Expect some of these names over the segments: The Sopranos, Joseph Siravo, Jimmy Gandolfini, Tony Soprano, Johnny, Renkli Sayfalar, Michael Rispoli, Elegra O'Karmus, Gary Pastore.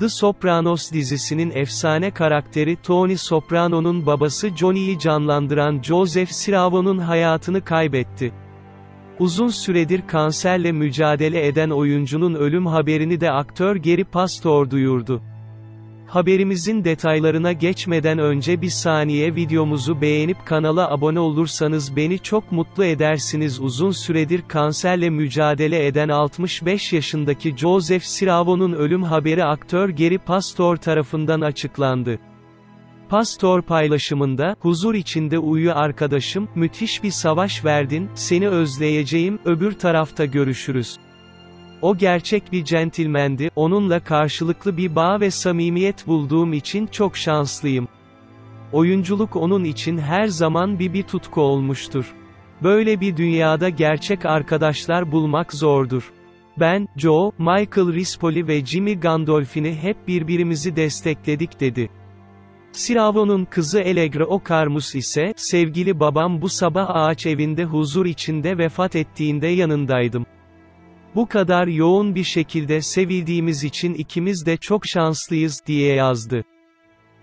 The Sopranos dizisinin efsane karakteri Tony Soprano'nun babası Johnny'yi canlandıran Joseph Siravo'nun hayatını kaybetti. Uzun süredir kanserle mücadele eden oyuncunun ölüm haberini de aktör Gary Pastore duyurdu. Haberimizin detaylarına geçmeden önce bir saniye videomuzu beğenip kanala abone olursanız beni çok mutlu edersiniz. Uzun süredir kanserle mücadele eden 65 yaşındaki Joseph Siravo'nun ölüm haberi aktör Gary Pastore tarafından açıklandı. Pastore paylaşımında, "Huzur içinde uyu arkadaşım, müthiş bir savaş verdin, seni özleyeceğim, öbür tarafta görüşürüz. O gerçek bir centilmendi, onunla karşılıklı bir bağ ve samimiyet bulduğum için çok şanslıyım. Oyunculuk onun için her zaman bir tutku olmuştur. Böyle bir dünyada gerçek arkadaşlar bulmak zordur. Ben, Joe, Michael Rispoli ve Jimmy Gandolfini hep birbirimizi destekledik" dedi. Siravo'nun kızı Elegra O'Karmus ise, "Sevgili babam bu sabah ağaç evinde huzur içinde vefat ettiğinde yanındaydım. Bu kadar yoğun bir şekilde sevildiğimiz için ikimiz de çok şanslıyız" diye yazdı.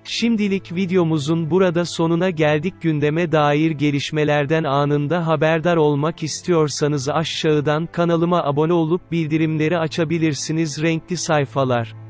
Şimdilik videomuzun burada sonuna geldik. Gündeme dair gelişmelerden anında haberdar olmak istiyorsanız aşağıdan kanalıma abone olup bildirimleri açabilirsiniz. Renkli Sayfalar.